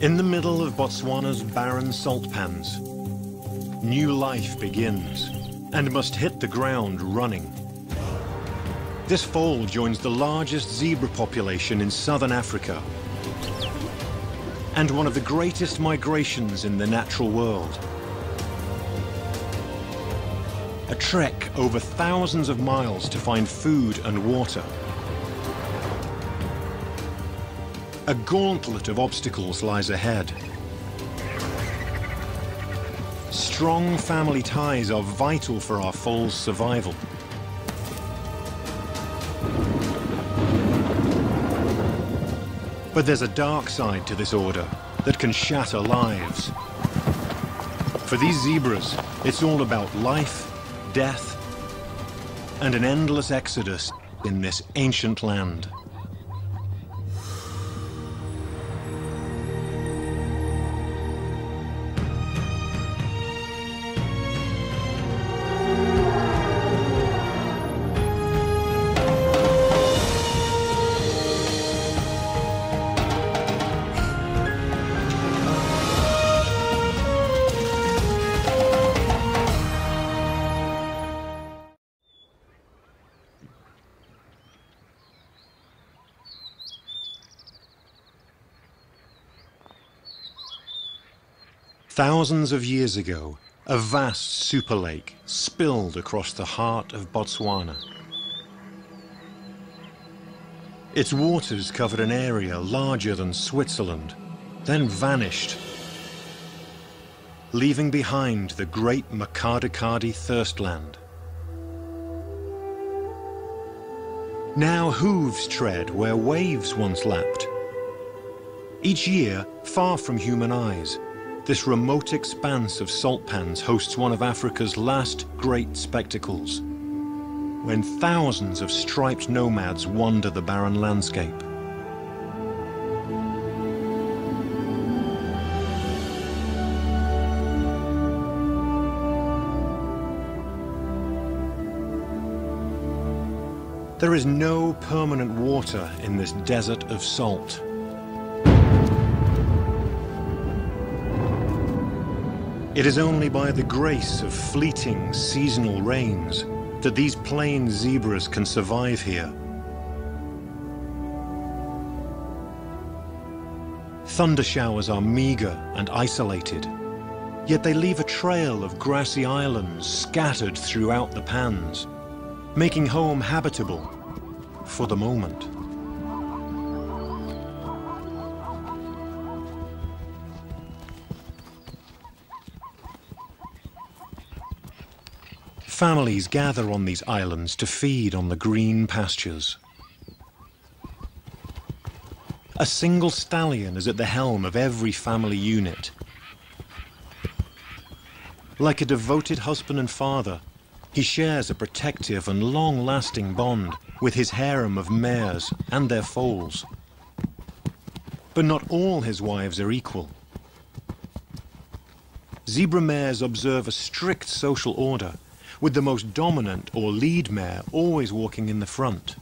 In the middle of Botswana's barren salt pans, new life begins and must hit the ground running. This foal joins the largest zebra population in southern Africa and one of the greatest migrations in the natural world. A trek over thousands of miles to find food and water. A gauntlet of obstacles lies ahead. Strong family ties are vital for our foal's survival. But there's a dark side to this order that can shatter lives. For these zebras, it's all about life, death, and an endless exodus in this ancient land. Thousands of years ago, a vast super lake spilled across the heart of Botswana. Its waters covered an area larger than Switzerland, then vanished, leaving behind the great Makgadikgadi thirstland. Now hooves tread where waves once lapped. Each year, far from human eyes, this remote expanse of salt pans hosts one of Africa's last great spectacles, when thousands of striped nomads wander the barren landscape. There is no permanent water in this desert of salt. It is only by the grace of fleeting seasonal rains that these plain zebras can survive here. Thunder showers are meager and isolated, yet they leave a trail of grassy islands scattered throughout the pans, making home habitable for the moment. Families gather on these islands to feed on the green pastures. A single stallion is at the helm of every family unit. Like a devoted husband and father, he shares a protective and long-lasting bond with his harem of mares and their foals. But not all his wives are equal. Zebra mares observe a strict social order, with the most dominant or lead mare always walking in the front.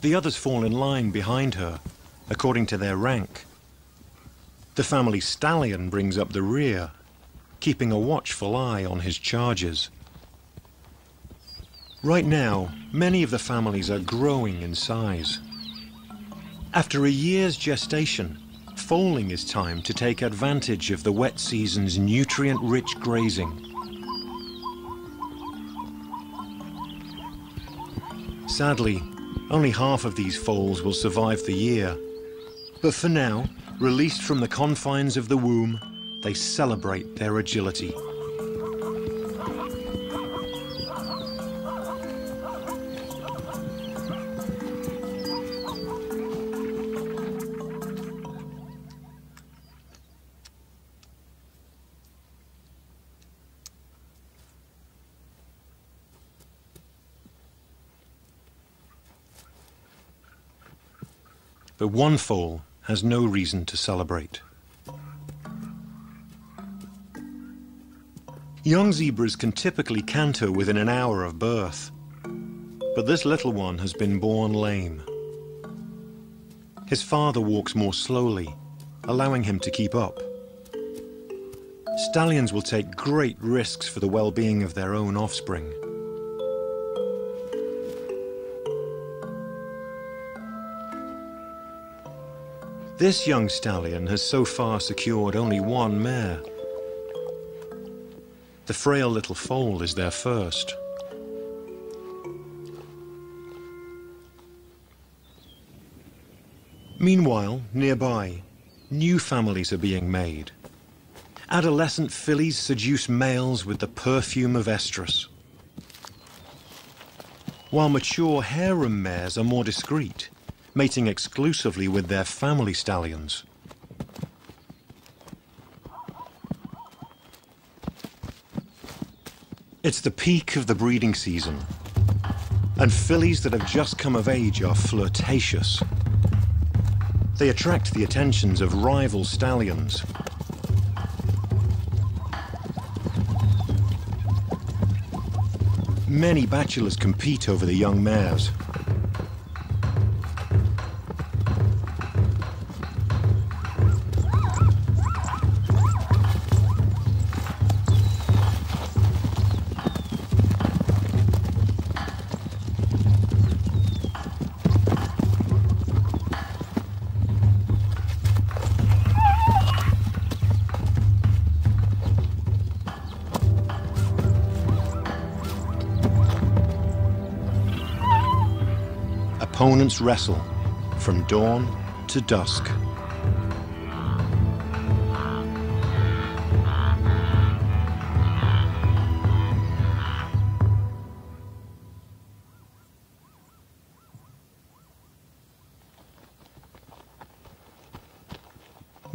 The others fall in line behind her, according to their rank. The family stallion brings up the rear, keeping a watchful eye on his charges. Right now, many of the families are growing in size. After a year's gestation, foaling is time to take advantage of the wet season's nutrient-rich grazing. Sadly, only half of these foals will survive the year. But for now, released from the confines of the womb, they celebrate their agility. But one foal has no reason to celebrate. Young zebras can typically canter within an hour of birth, but this little one has been born lame. His father walks more slowly, allowing him to keep up. Stallions will take great risks for the well-being of their own offspring. This young stallion has so far secured only one mare. The frail little foal is their first. Meanwhile, nearby, new families are being made. Adolescent fillies seduce males with the perfume of estrus, while mature harem mares are more discreet, mating exclusively with their family stallions. It's the peak of the breeding season, and fillies that have just come of age are flirtatious. They attract the attentions of rival stallions. Many bachelors compete over the young mares. Opponents wrestle from dawn to dusk.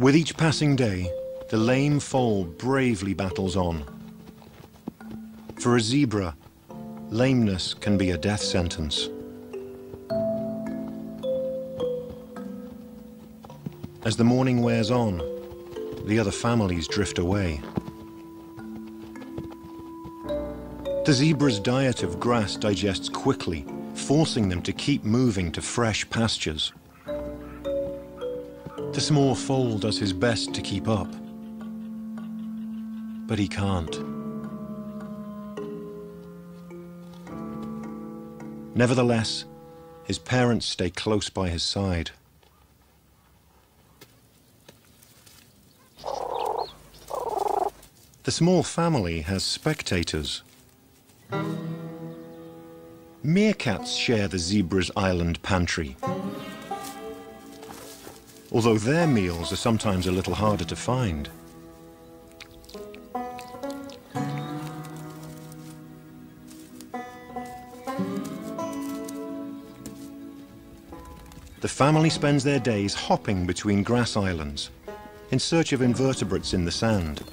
With each passing day, the lame foal bravely battles on. For a zebra, lameness can be a death sentence. As the morning wears on, the other families drift away. The zebra's diet of grass digests quickly, forcing them to keep moving to fresh pastures. The small foal does his best to keep up, but he can't. Nevertheless, his parents stay close by his side. The small family has spectators. Meerkats share the zebra's island pantry, although their meals are sometimes a little harder to find. The family spends their days hopping between grass islands in search of invertebrates in the sand.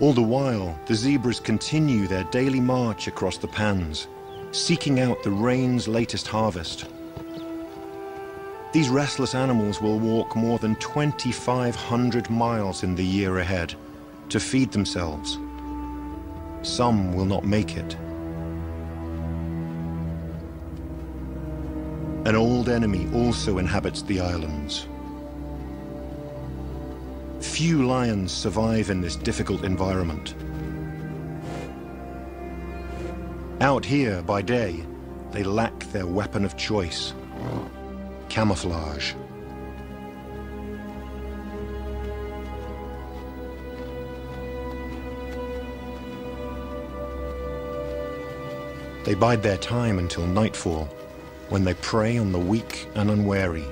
All the while, the zebras continue their daily march across the pans, seeking out the rain's latest harvest. These restless animals will walk more than 2,500 miles in the year ahead to feed themselves. Some will not make it. An old enemy also inhabits the islands. Few lions survive in this difficult environment. Out here by day, they lack their weapon of choice, camouflage. They bide their time until nightfall, when they prey on the weak and unwary.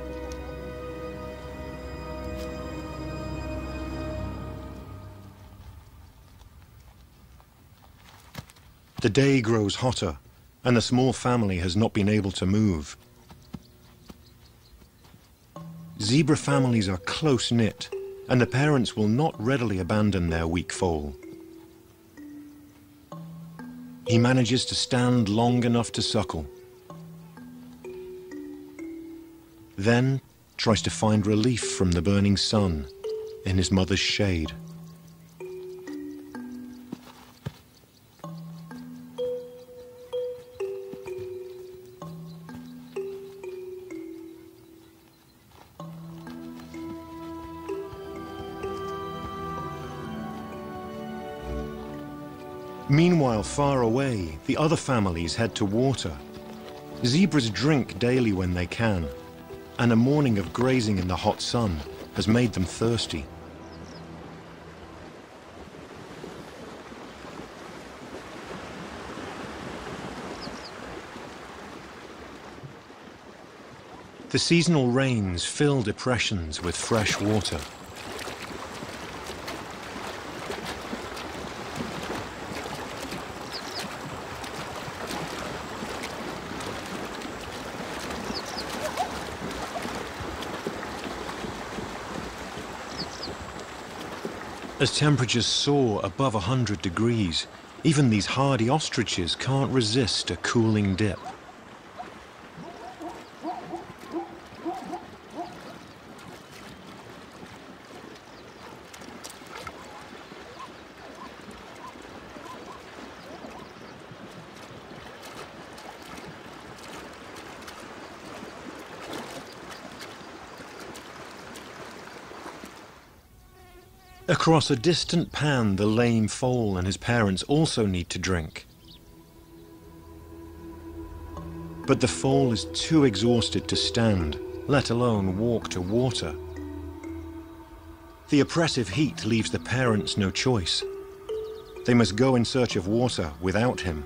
The day grows hotter, and the small family has not been able to move. Zebra families are close-knit, and the parents will not readily abandon their weak foal. He manages to stand long enough to suckle, then tries to find relief from the burning sun in his mother's shade. Meanwhile, far away, the other families head to water. Zebras drink daily when they can, and a morning of grazing in the hot sun has made them thirsty. The seasonal rains fill depressions with fresh water. As temperatures soar above 100 degrees, even these hardy ostriches can't resist a cooling dip. Across a distant pan, the lame foal and his parents also need to drink. But the foal is too exhausted to stand, let alone walk to water. The oppressive heat leaves the parents no choice. They must go in search of water without him.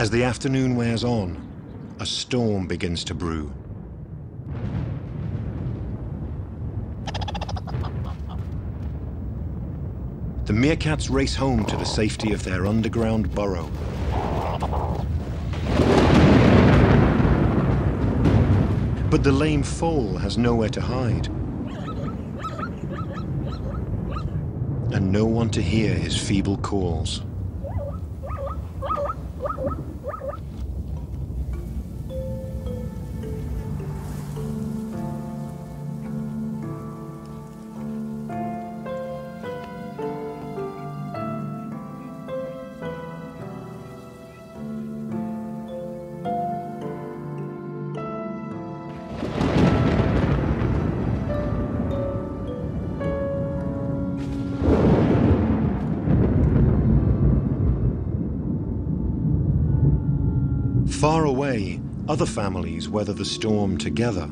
As the afternoon wears on, a storm begins to brew. The meerkats race home to the safety of their underground burrow. But the lame foal has nowhere to hide, and no one to hear his feeble calls. Far away, other families weather the storm together.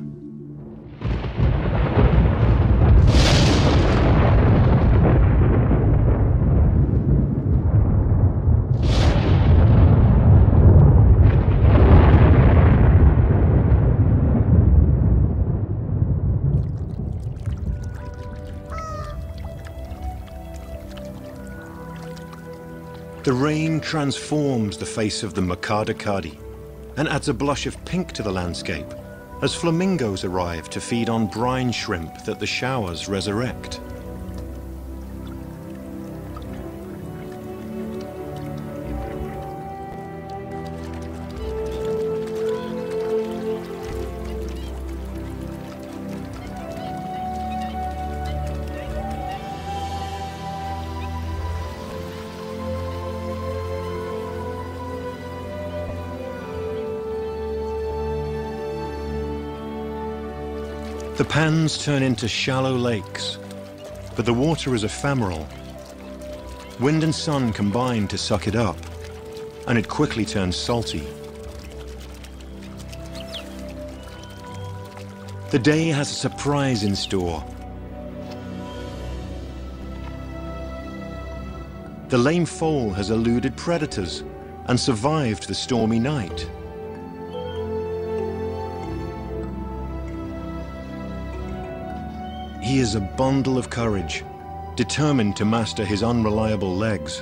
The rain transforms the face of the Makgadikgadi and adds a blush of pink to the landscape as flamingos arrive to feed on brine shrimp that the showers resurrect. The pans turn into shallow lakes, but the water is ephemeral. Wind and sun combine to suck it up, and it quickly turns salty. The day has a surprise in store. The lame foal has eluded predators and survived the stormy night. He is a bundle of courage, determined to master his unreliable legs.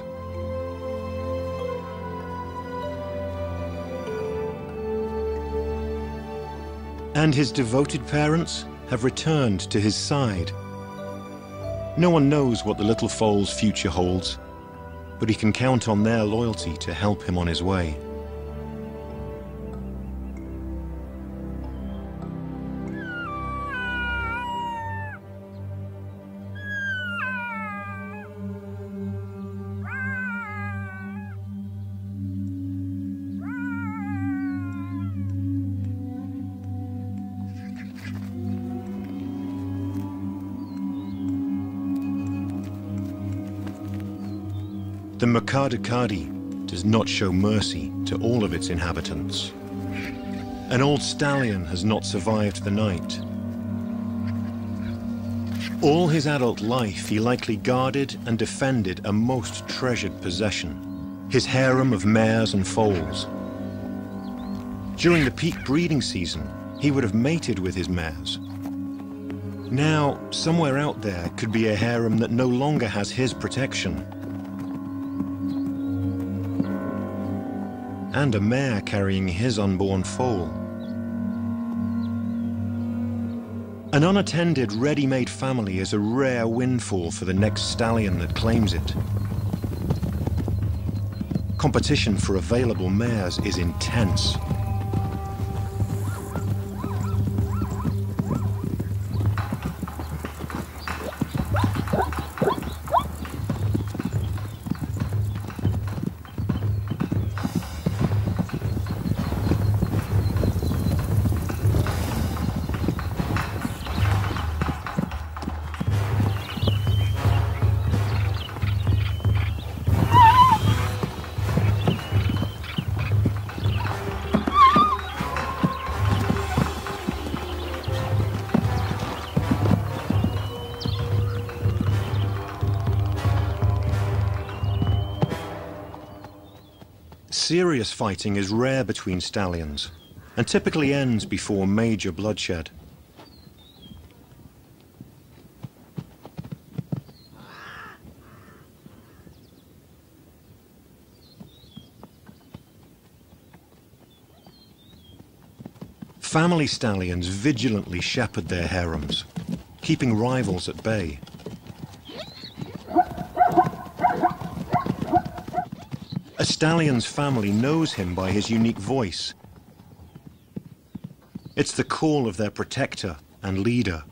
And his devoted parents have returned to his side. No one knows what the little foal's future holds, but he can count on their loyalty to help him on his way. The Makgadikgadi does not show mercy to all of its inhabitants. An old stallion has not survived the night. All his adult life, he likely guarded and defended a most treasured possession, his harem of mares and foals. During the peak breeding season, he would have mated with his mares. Now, somewhere out there could be a harem that no longer has his protection. And a mare carrying his unborn foal. An unattended, ready-made family is a rare windfall for the next stallion that claims it. Competition for available mares is intense. Serious fighting is rare between stallions, and typically ends before major bloodshed. Family stallions vigilantly shepherd their harems, keeping rivals at bay. A stallion's family knows him by his unique voice. It's the call of their protector and leader.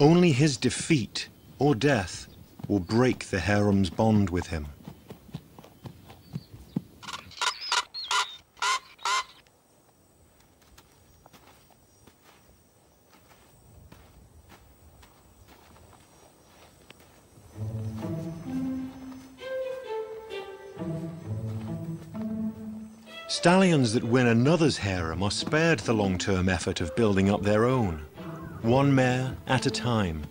Only his defeat or death will break the harem's bond with him. Stallions that win another's harem are spared the long-term effort of building up their own, one mare at a time.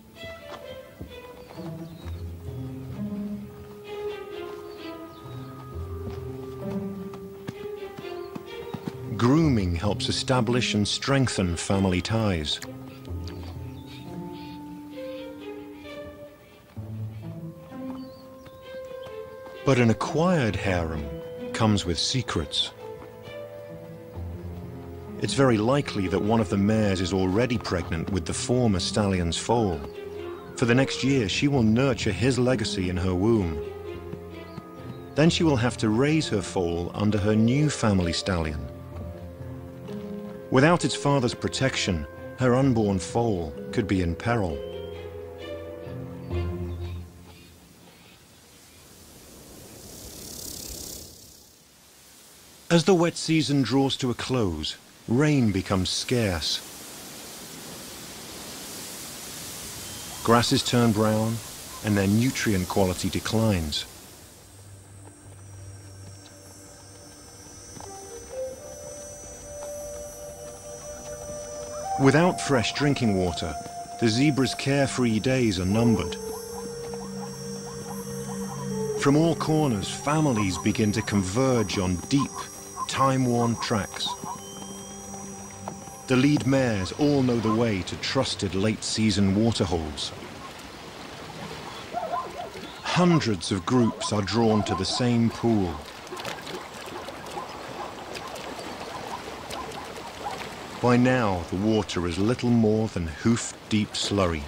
Grooming helps establish and strengthen family ties. But an acquired harem comes with secrets. It's very likely that one of the mares is already pregnant with the former stallion's foal. For the next year, she will nurture his legacy in her womb. Then she will have to raise her foal under her new family stallion. Without its father's protection, her unborn foal could be in peril. As the wet season draws to a close, rain becomes scarce. Grasses turn brown and their nutrient quality declines. Without fresh drinking water, the zebra's carefree days are numbered. From all corners, families begin to converge on deep, time-worn tracks. The lead mares all know the way to trusted late-season waterholes. Hundreds of groups are drawn to the same pool. By now, the water is little more than hoof-deep slurry.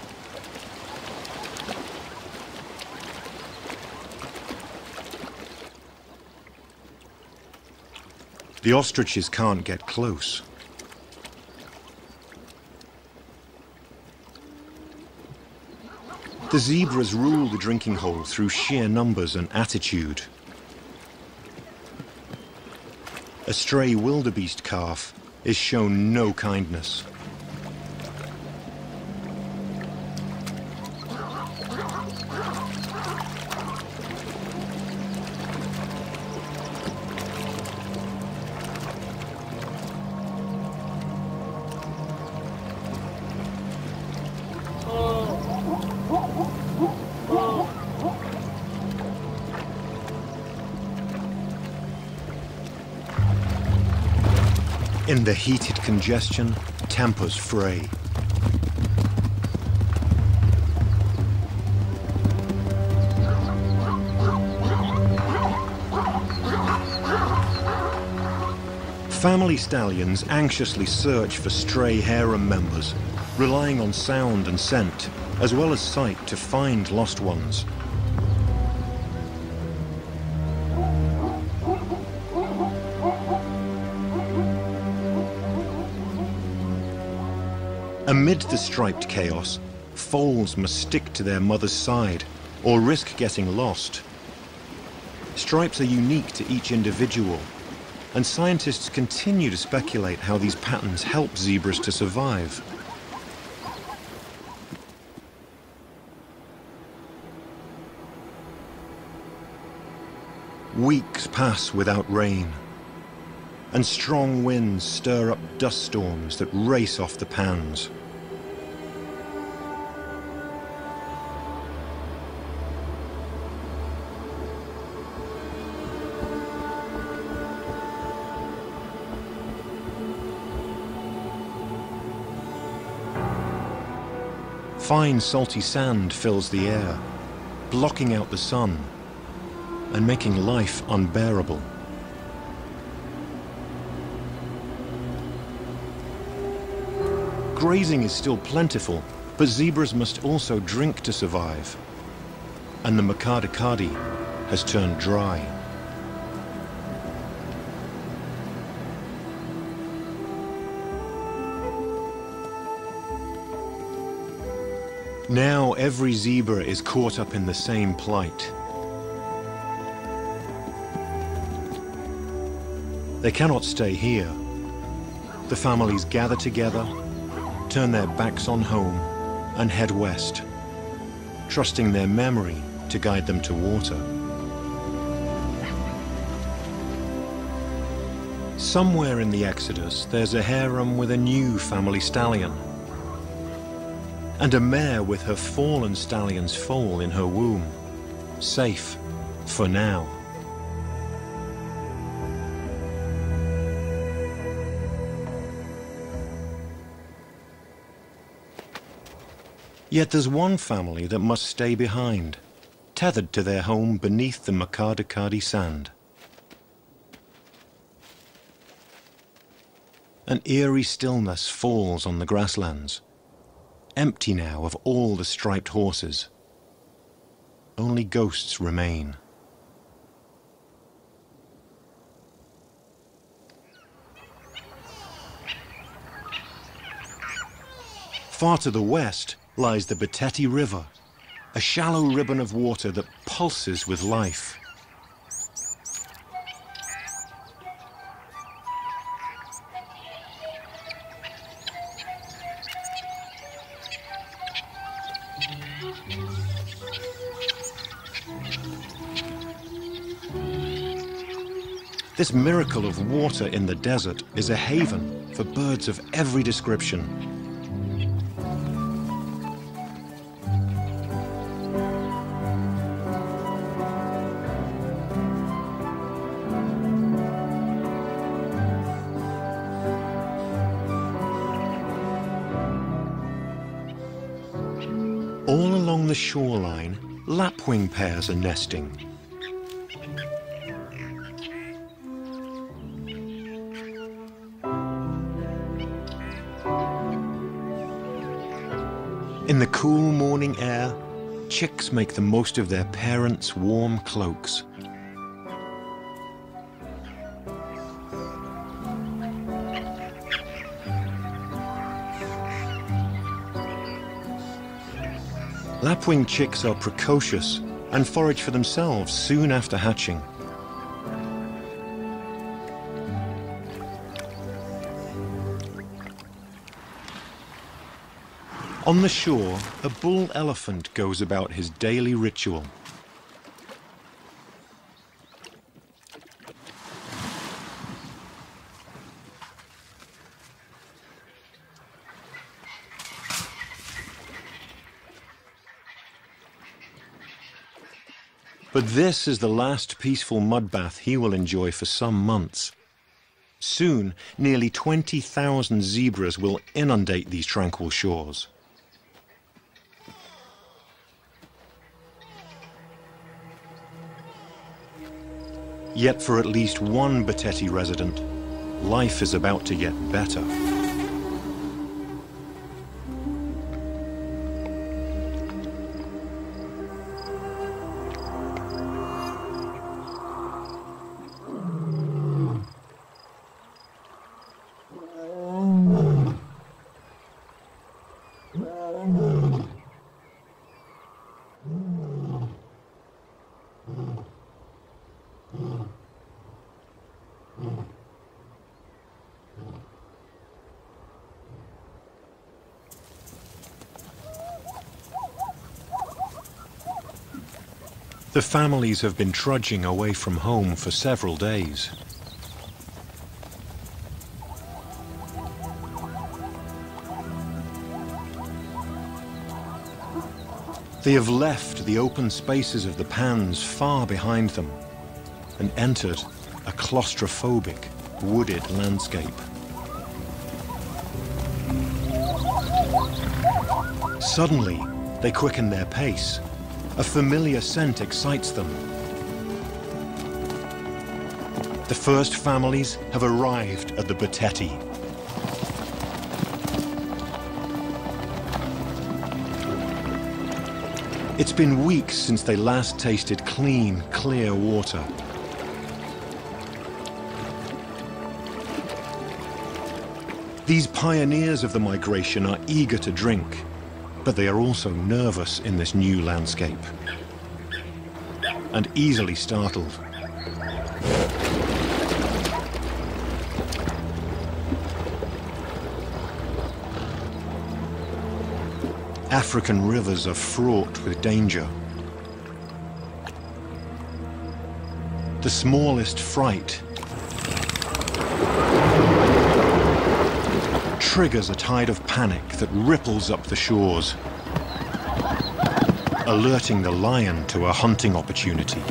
The ostriches can't get close. The zebras rule the drinking hole through sheer numbers and attitude. A stray wildebeest calf is shown no kindness. In the heated congestion, tempers fray. Family stallions anxiously search for stray harem members, relying on sound and scent, as well as sight to find lost ones. Amid the striped chaos, foals must stick to their mother's side or risk getting lost. Stripes are unique to each individual, and scientists continue to speculate how these patterns help zebras to survive. Weeks pass without rain, and strong winds stir up dust storms that race off the pans. Fine salty sand fills the air, blocking out the sun and making life unbearable. Grazing is still plentiful, but zebras must also drink to survive. And the Makgadikgadi has turned dry. Now every zebra is caught up in the same plight. They cannot stay here. The families gather together, turn their backs on home and head west, trusting their memory to guide them to water. Somewhere in the exodus, there's a harem with a new family stallion, and a mare with her fallen stallion's foal in her womb, safe for now. Yet there's one family that must stay behind, tethered to their home beneath the Makgadikgadi sand. An eerie stillness falls on the grasslands, empty now of all the striped horses. Only ghosts remain. Far to the west lies the Boteti River, a shallow ribbon of water that pulses with life. This miracle of water in the desert is a haven for birds of every description. All along the shoreline, lapwing pairs are nesting. In the cool morning air, chicks make the most of their parents' warm cloaks. Lapwing chicks are precocious and forage for themselves soon after hatching. On the shore, a bull elephant goes about his daily ritual. But this is the last peaceful mud bath he will enjoy for some months. Soon, nearly 20,000 zebras will inundate these tranquil shores. Yet for at least one Boteti resident, life is about to get better. The families have been trudging away from home for several days. They have left the open spaces of the pans far behind them and entered a claustrophobic, wooded landscape. Suddenly, they quicken their pace. A familiar scent excites them. The first families have arrived at the Boteti. It's been weeks since they last tasted clean, clear water. These pioneers of the migration are eager to drink, but they are also nervous in this new landscape and easily startled. African rivers are fraught with danger. The smallest fright triggers a tide of panic that ripples up the shores, alerting the lion to a hunting opportunity.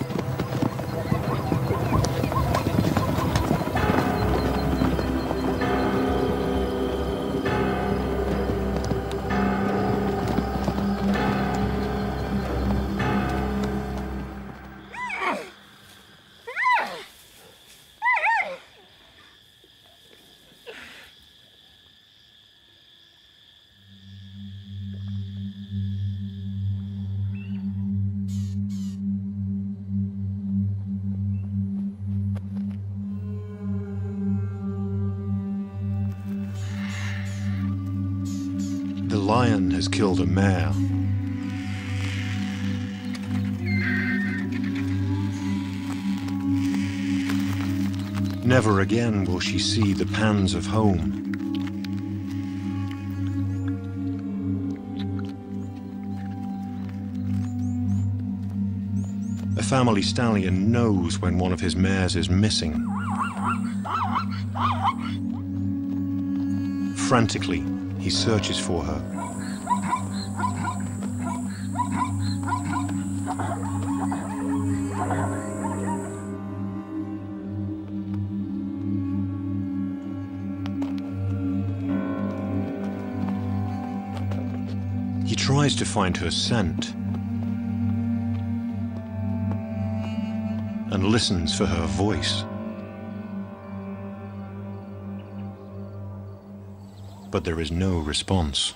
The lion has killed a mare. Never again will she see the pans of home. A family stallion knows when one of his mares is missing. Frantically, he searches for her. He tries to find her scent and listens for her voice. But there is no response.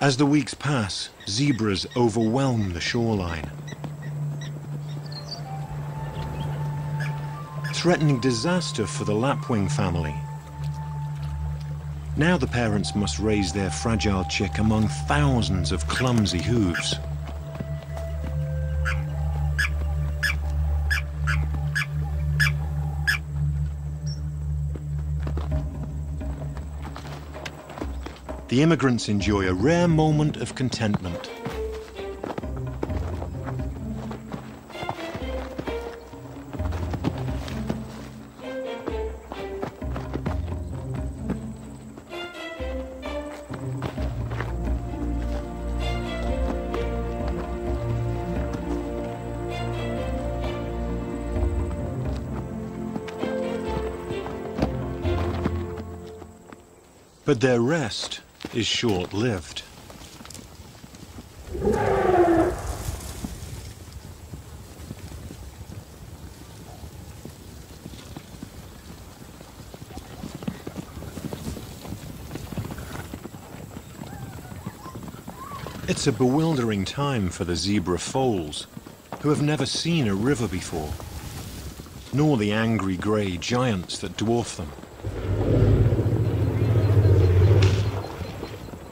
As the weeks pass, zebras overwhelm the shoreline, threatening disaster for the lapwing family. Now the parents must raise their fragile chick among thousands of clumsy hooves. the immigrants enjoy a rare moment of contentment. But their rest is short-lived. It's a bewildering time for the zebra foals, who have never seen a river before, nor the angry grey giants that dwarf them.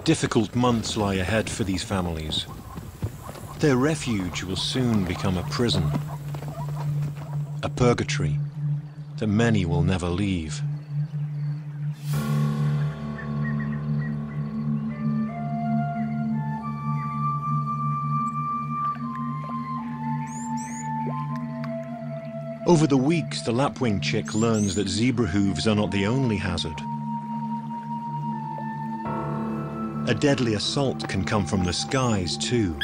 Difficult months lie ahead for these families. Their refuge will soon become a prison, a purgatory that many will never leave. Over the weeks, the lapwing chick learns that zebra hooves are not the only hazard. A deadly assault can come from the skies, too.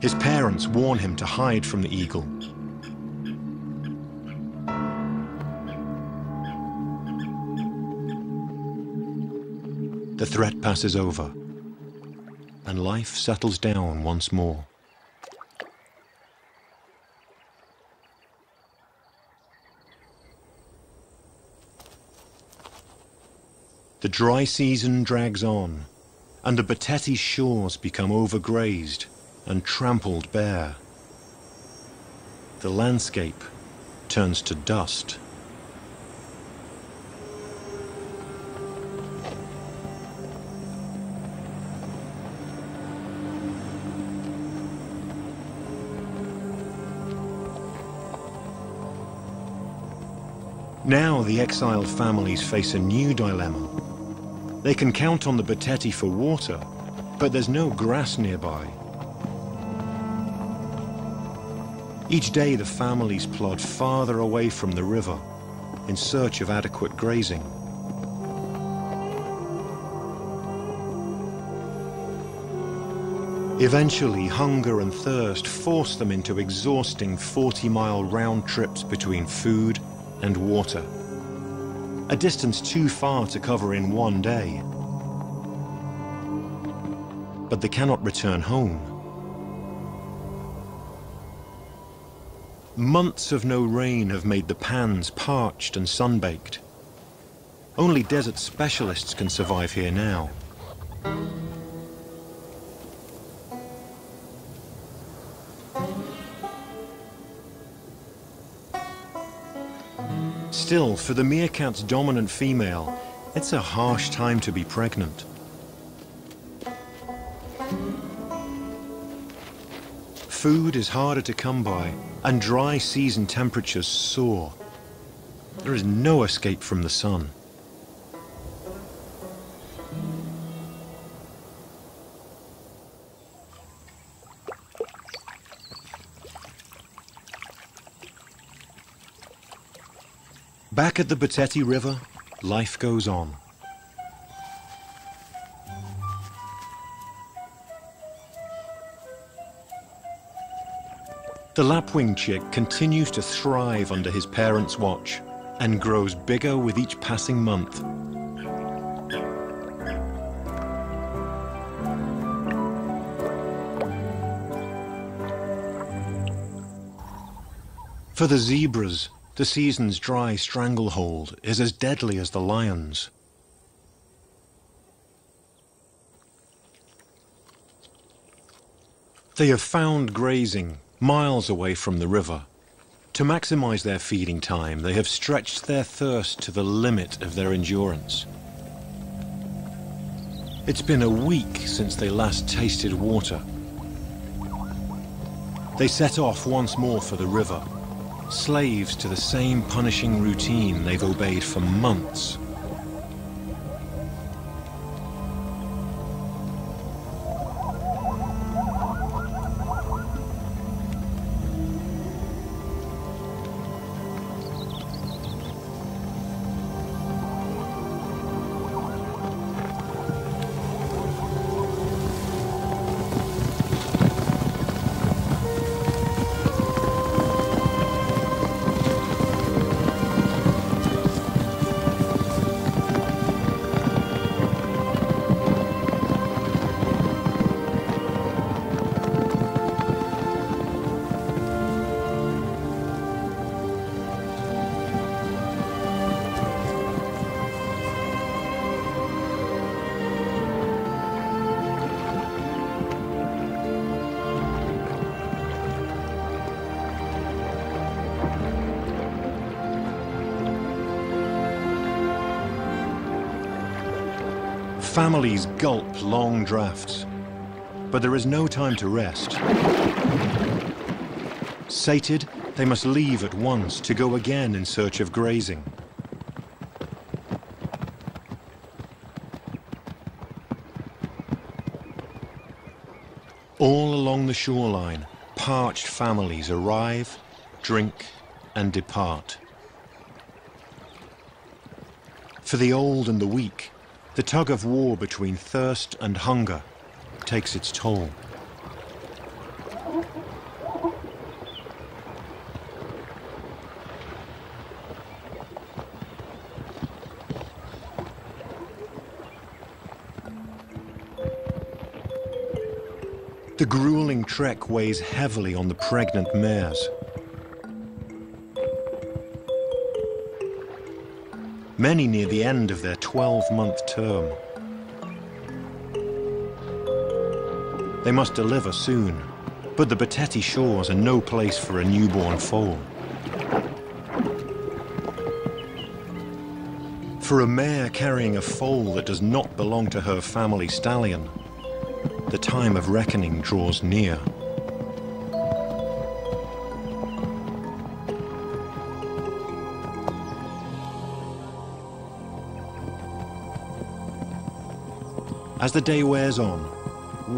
His parents warn him to hide from the eagle. The threat passes over, and life settles down once more. The dry season drags on, and the Boteti shores become overgrazed and trampled bare. The landscape turns to dust. Now the exiled families face a new dilemma. They can count on the Boteti for water, but there's no grass nearby. Each day the families plod farther away from the river in search of adequate grazing. Eventually, hunger and thirst force them into exhausting 40-mile round trips between food and water. A distance too far to cover in one day. But they cannot return home. Months of no rain have made the pans parched and sunbaked. Only desert specialists can survive here now. Still, for the meerkat's dominant female, it's a harsh time to be pregnant. Food is harder to come by, and dry season temperatures soar. There is no escape from the sun. Back at the Boteti River, life goes on. The lapwing chick continues to thrive under his parents' watch and grows bigger with each passing month. For the zebras, the season's dry stranglehold is as deadly as the lion's. They have found grazing miles away from the river. To maximize their feeding time, they have stretched their thirst to the limit of their endurance. It's been a week since they last tasted water. They set off once more for the river, slaves to the same punishing routine they've obeyed for months. Families gulp long draughts, but there is no time to rest. Sated, they must leave at once to go again in search of grazing. All along the shoreline, parched families arrive, drink, and depart. For the old and the weak, the tug of war between thirst and hunger takes its toll. The grueling trek weighs heavily on the pregnant mares. Many near the end of their 12-month term. They must deliver soon, but the Boteti shores are no place for a newborn foal. For a mare carrying a foal that does not belong to her family stallion, the time of reckoning draws near. As the day wears on,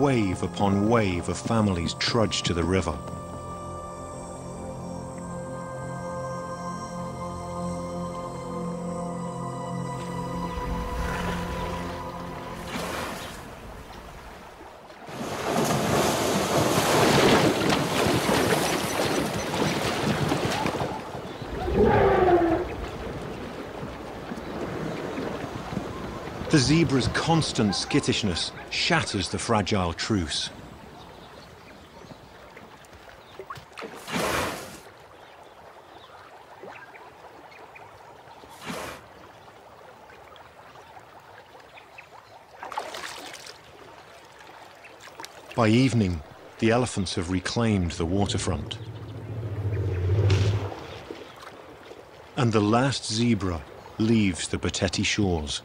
wave upon wave of families trudge to the river. The zebra's constant skittishness shatters the fragile truce. By evening, the elephants have reclaimed the waterfront. And the last zebra leaves the Boteti shores.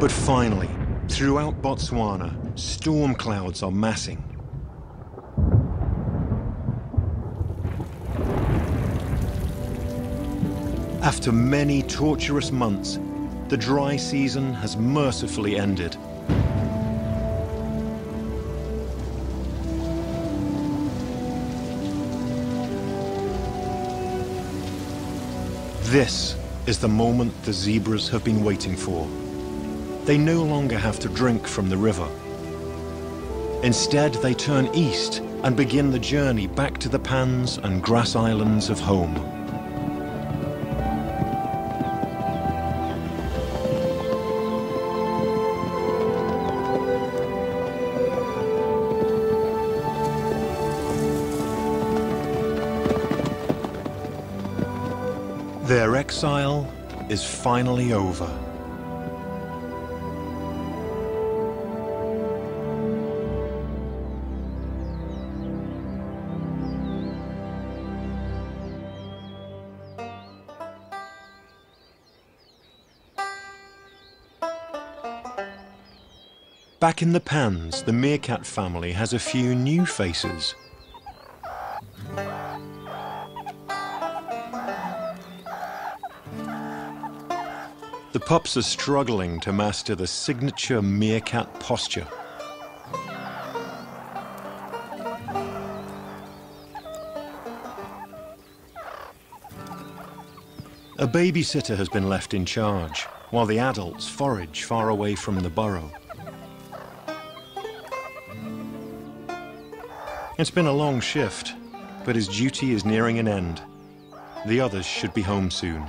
But finally, throughout Botswana, storm clouds are massing. After many torturous months, the dry season has mercifully ended. This is the moment the zebras have been waiting for. They no longer have to drink from the river. Instead, they turn east and begin the journey back to the pans and grass islands of home. Their exile is finally over. Back in the pans, the meerkat family has a few new faces. pups are struggling to master the signature meerkat posture. A babysitter has been left in charge, while the adults forage far away from the burrow. It's been a long shift, but his duty is nearing an end. The others should be home soon.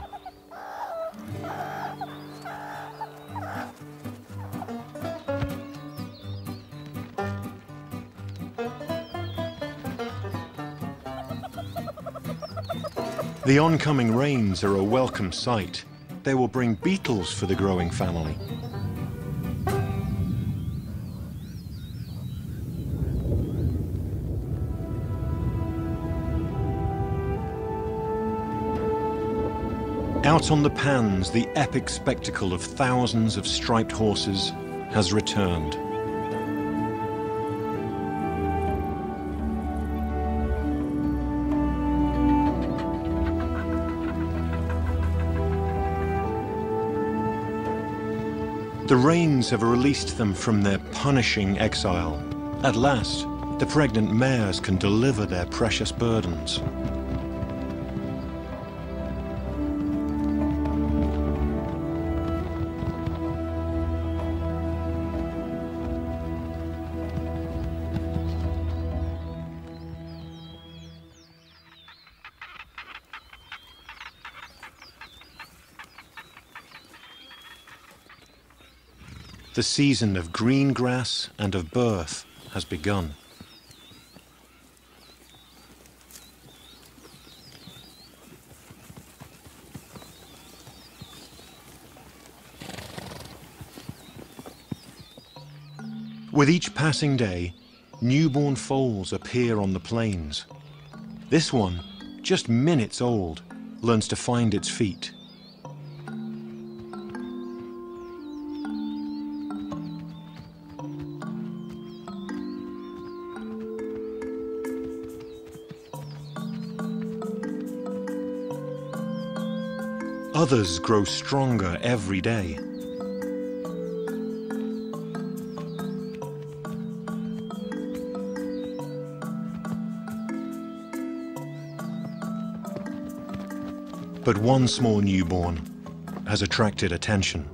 The oncoming rains are a welcome sight. They will bring beetles for the growing family. Out on the pans, the epic spectacle of thousands of striped horses has returned. The rains have released them from their punishing exile. At last, the pregnant mares can deliver their precious burdens. The season of green grass and of birth has begun. With each passing day, newborn foals appear on the plains. This one, just minutes old, learns to find its feet. Others grow stronger every day. But one small newborn has attracted attention.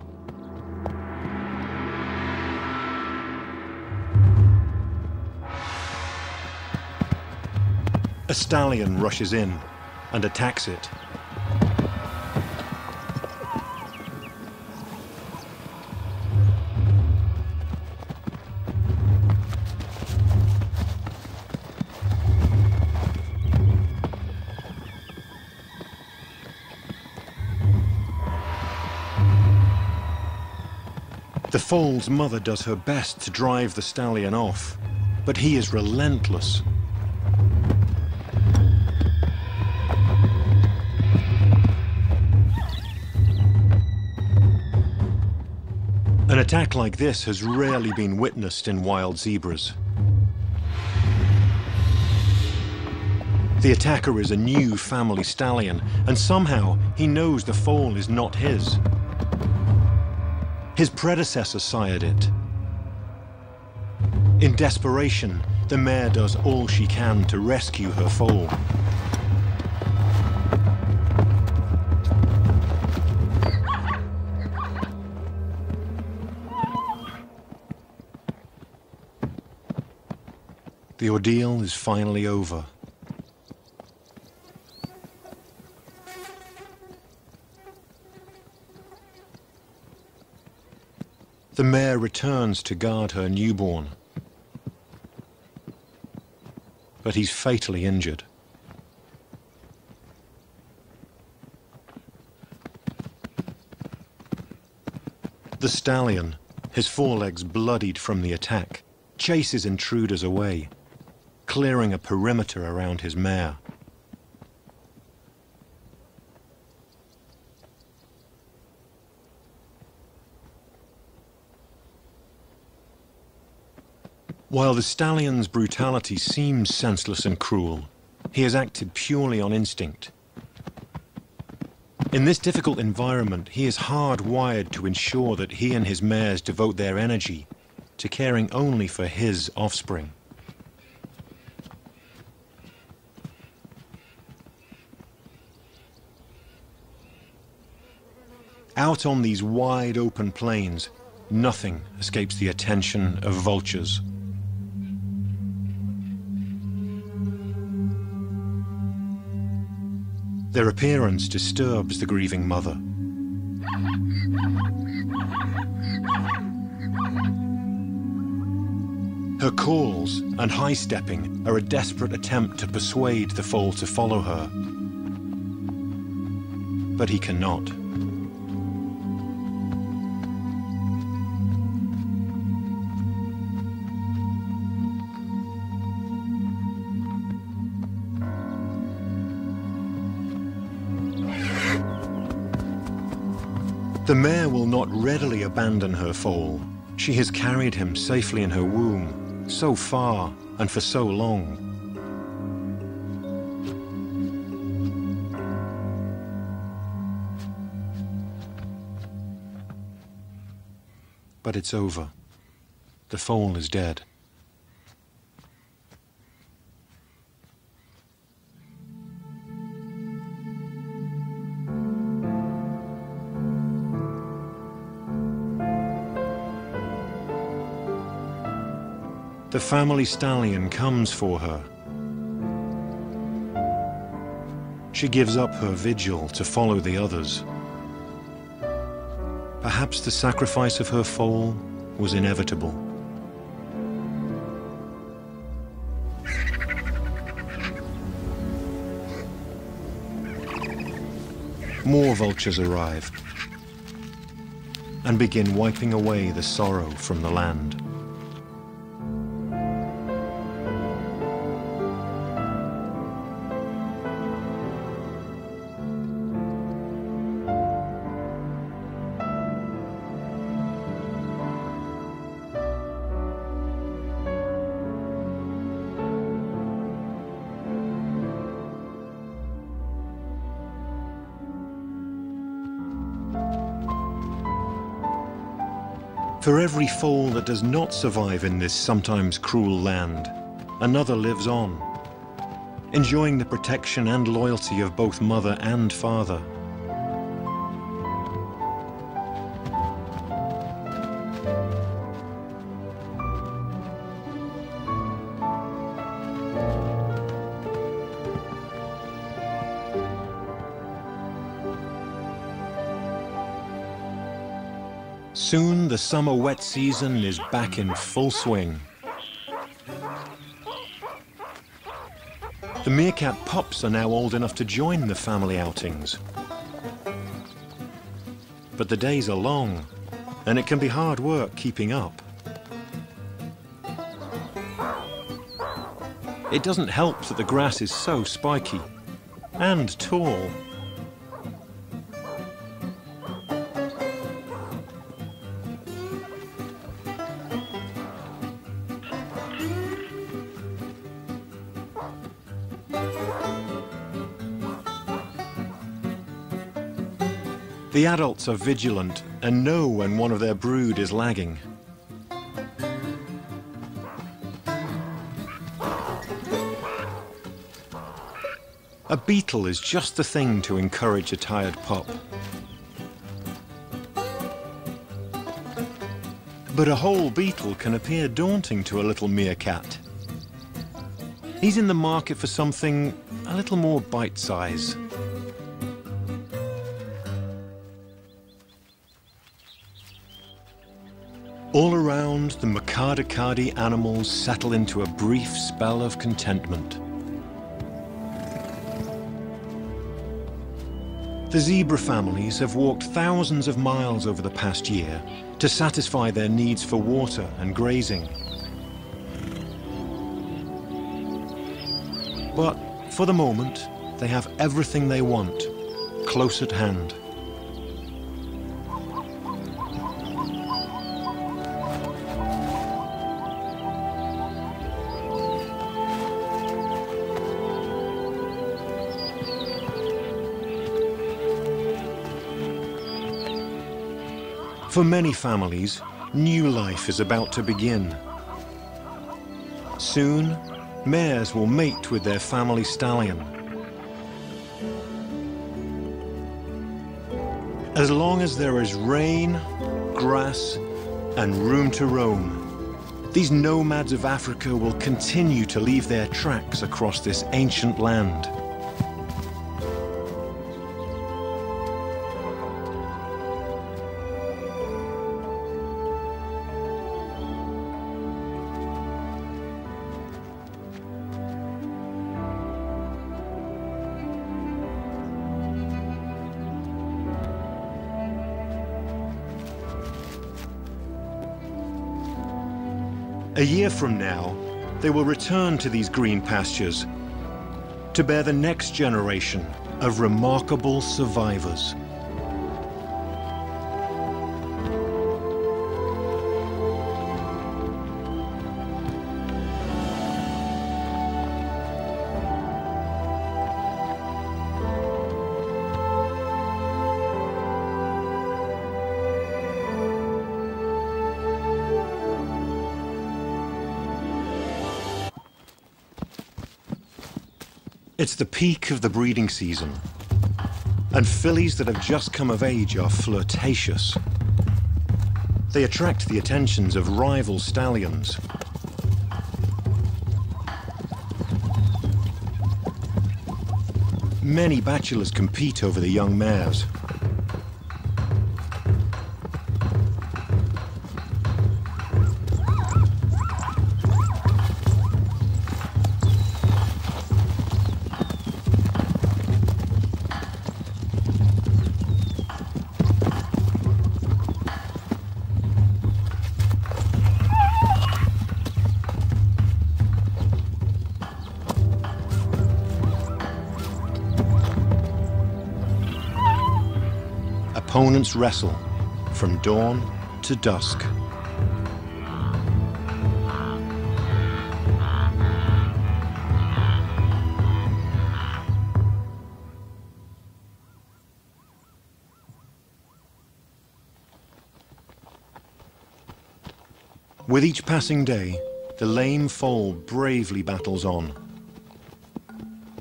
A stallion rushes in and attacks it. The foal's mother does her best to drive the stallion off, but he is relentless. An attack like this has rarely been witnessed in wild zebras. The attacker is a new family stallion, and somehow he knows the foal is not his. His predecessor sired it. In desperation, the mare does all she can to rescue her foal. The ordeal is finally over. The mare returns to guard her newborn, but he's fatally injured. The stallion, his forelegs bloodied from the attack, chases intruders away, clearing a perimeter around his mare. While the stallion's brutality seems senseless and cruel, he has acted purely on instinct. In this difficult environment, he is hardwired to ensure that he and his mares devote their energy to caring only for his offspring. Out on these wide open plains, nothing escapes the attention of vultures. Their appearance disturbs the grieving mother. Her calls and high-stepping are a desperate attempt to persuade the foal to follow her. But he cannot. The mare will not readily abandon her foal. She has carried him safely in her womb, so far and for so long. But it's over. The foal is dead. The family stallion comes for her. She gives up her vigil to follow the others. Perhaps the sacrifice of her foal was inevitable. More vultures arrive and begin wiping away the sorrow from the land. For every foal that does not survive in this sometimes cruel land, another lives on, enjoying the protection and loyalty of both mother and father. Soon the summer wet season is back in full swing. The meerkat pups are now old enough to join the family outings. But the days are long, and it can be hard work keeping up. It doesn't help that the grass is so spiky and tall. The adults are vigilant and know when one of their brood is lagging. A beetle is just the thing to encourage a tired pup. But a whole beetle can appear daunting to a little meerkat. He's in the market for something a little more bite-size. All around, the Makgadikgadi animals settle into a brief spell of contentment. The zebra families have walked thousands of miles over the past year to satisfy their needs for water and grazing. But for the moment, they have everything they want close at hand. For many families, new life is about to begin. Soon, mares will mate with their family stallion. As long as there is rain, grass, and room to roam, these nomads of Africa will continue to leave their tracks across this ancient land. A year from now, they will return to these green pastures to bear the next generation of remarkable survivors. It's the peak of the breeding season, and fillies that have just come of age are flirtatious. They attract the attentions of rival stallions. Many bachelors compete over the young mares. Opponents wrestle from dawn to dusk. With each passing day, the lame foal bravely battles on.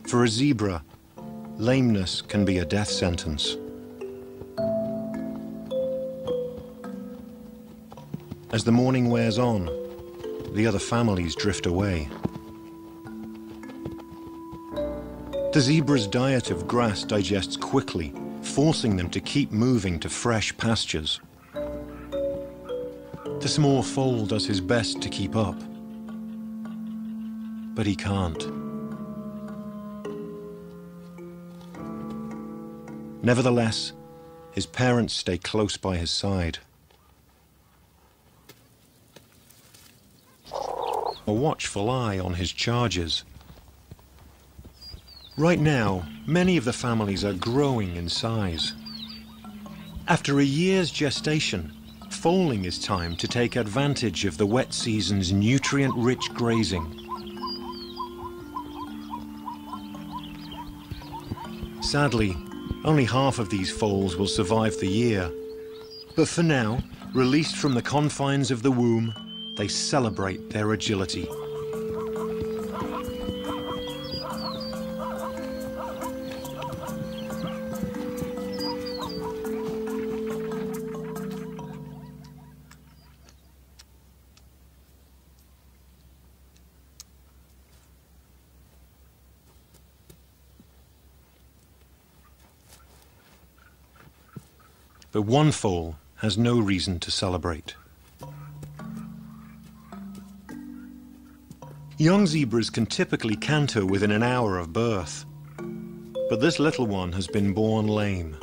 For a zebra, lameness can be a death sentence. As the morning wears on, the other families drift away. The zebra's diet of grass digests quickly, forcing them to keep moving to fresh pastures. The small foal does his best to keep up, but he can't. Nevertheless, his parents stay close by his side. A watchful eye on his charges. Right now, many of the families are growing in size. After a year's gestation, foaling is time to take advantage of the wet season's nutrient-rich grazing. Sadly, only half of these foals will survive the year. But for now, released from the confines of the womb, they celebrate their agility. But one foal has no reason to celebrate. Young zebras can typically canter within an hour of birth, but this little one has been born lame.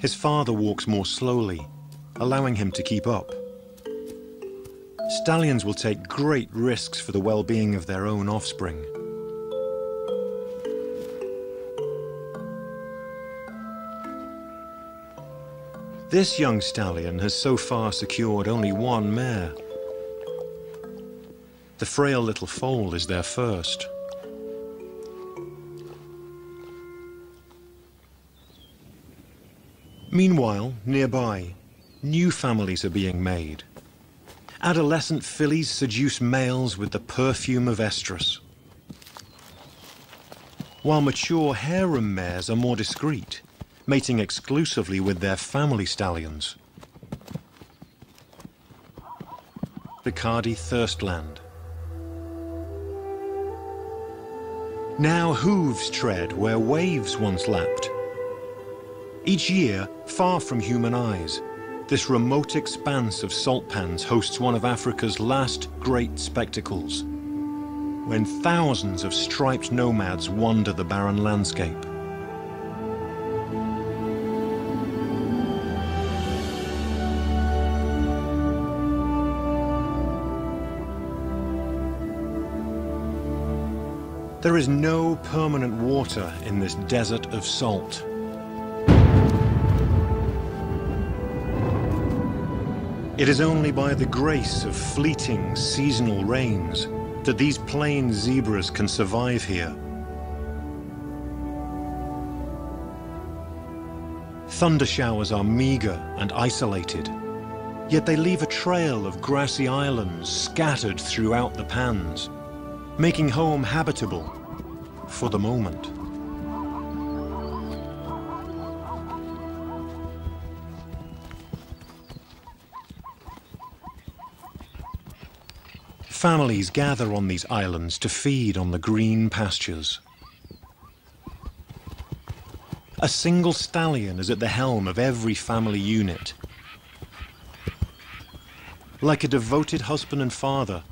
His father walks more slowly, allowing him to keep up. Stallions will take great risks for the well-being of their own offspring. This young stallion has so far secured only one mare. The frail little foal is there first. Meanwhile, nearby, new families are being made. Adolescent fillies seduce males with the perfume of estrus, while mature harem mares are more discreet, mating exclusively with their family stallions. The Kadi Thirstland. Now hooves tread where waves once lapped. Each year, far from human eyes, this remote expanse of salt pans hosts one of Africa's last great spectacles, when thousands of striped nomads wander the barren landscape. There is no permanent water in this desert of salt. It is only by the grace of fleeting seasonal rains that these plain zebras can survive here. Thunder showers are meager and isolated, yet they leave a trail of grassy islands scattered throughout the pans, making home habitable for the moment. Families gather on these islands to feed on the green pastures. A single stallion is at the helm of every family unit. Like a devoted husband and father,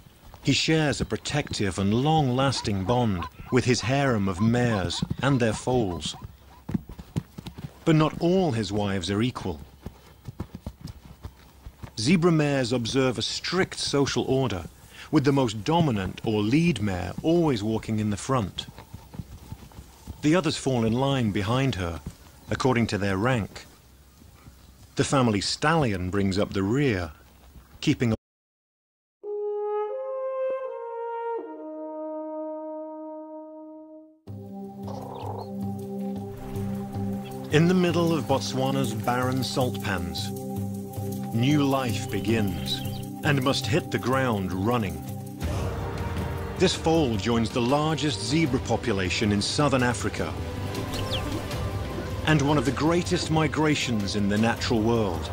he shares a protective and long-lasting bond with his harem of mares and their foals. But not all his wives are equal. Zebra mares observe a strict social order, with the most dominant or lead mare always walking in the front. The others fall in line behind her, according to their rank. The family stallion brings up the rear, keeping up. In the middle of Botswana's barren salt pans, new life begins and must hit the ground running. This foal joins the largest zebra population in southern Africa and one of the greatest migrations in the natural world.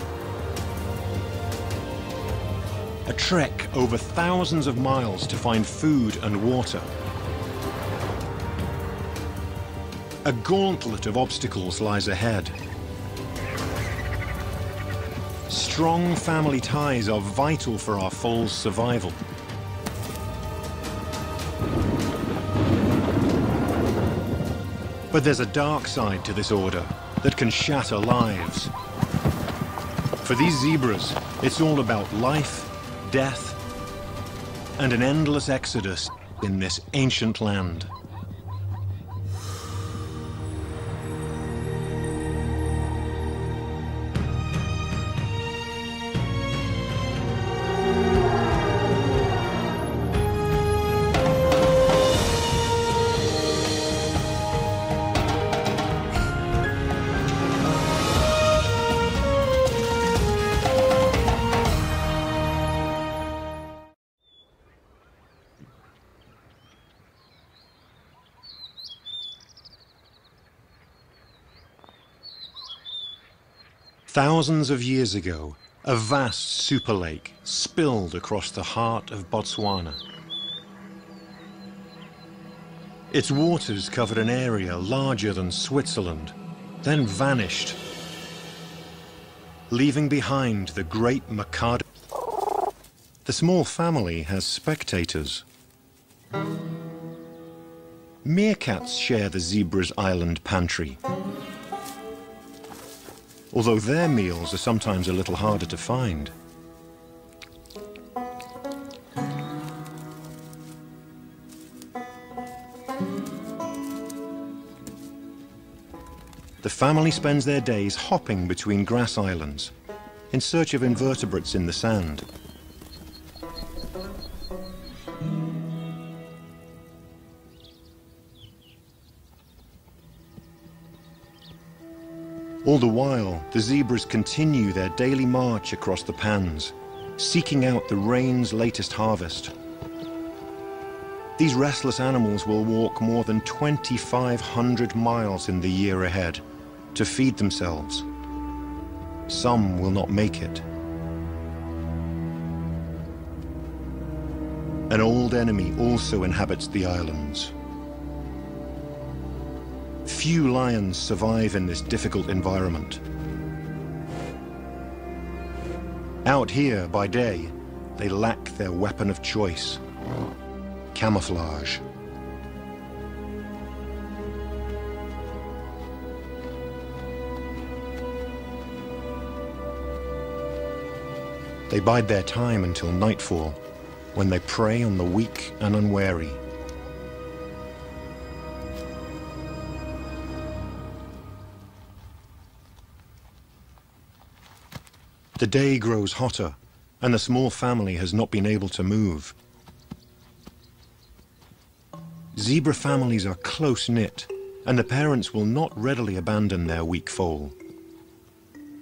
A trek over thousands of miles to find food and water. A gauntlet of obstacles lies ahead. Strong family ties are vital for our foal's survival. But there's a dark side to this order that can shatter lives. For these zebras, it's all about life, death, and an endless exodus in this ancient land. Thousands of years ago, a vast super lake spilled across the heart of Botswana. Its waters covered an area larger than Switzerland, then vanished, leaving behind the great Makgadikgadi. The small family has spectators. Meerkats share the zebra's island pantry, although their meals are sometimes a little harder to find. The family spends their days hopping between grass islands in search of invertebrates in the sand. All the while, the zebras continue their daily march across the pans, seeking out the rain's latest harvest. These restless animals will walk more than 2,500 miles in the year ahead to feed themselves. Some will not make it. An old enemy also inhabits the islands. Few lions survive in this difficult environment. Out here by day, they lack their weapon of choice, camouflage. They bide their time until nightfall, when they prey on the weak and unwary. The day grows hotter, and the small family has not been able to move. Zebra families are close-knit, and the parents will not readily abandon their weak foal.